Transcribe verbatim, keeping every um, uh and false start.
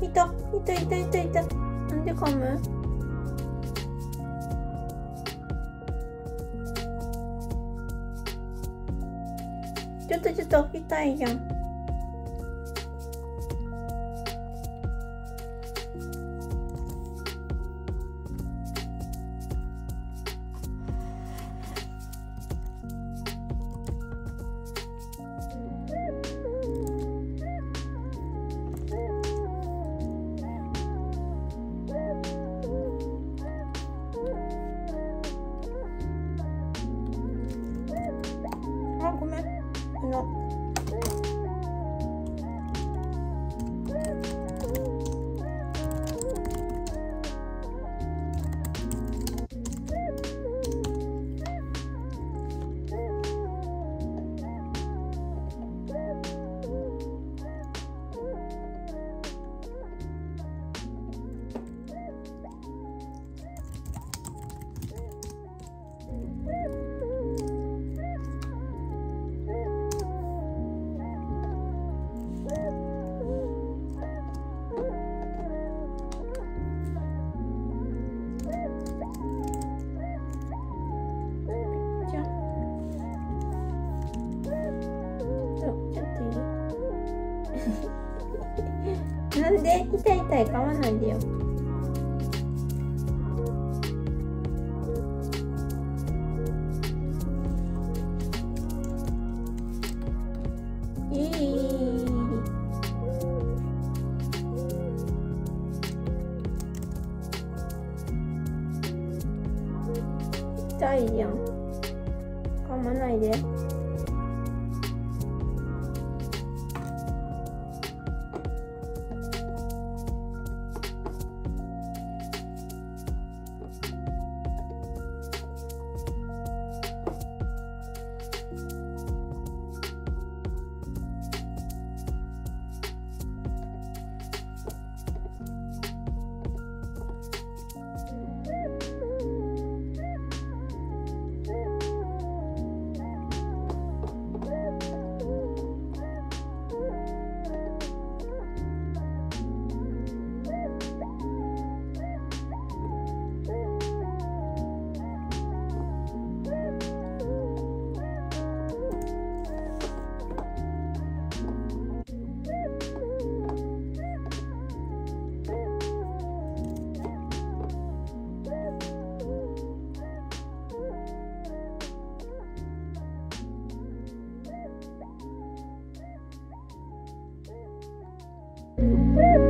いたいたいたいたいたいた。なんで噛む？ちょっとちょっと痛いじゃん。なんで痛い痛い買わないでよ。いい。痛いじゃん。噛まないで。Woo!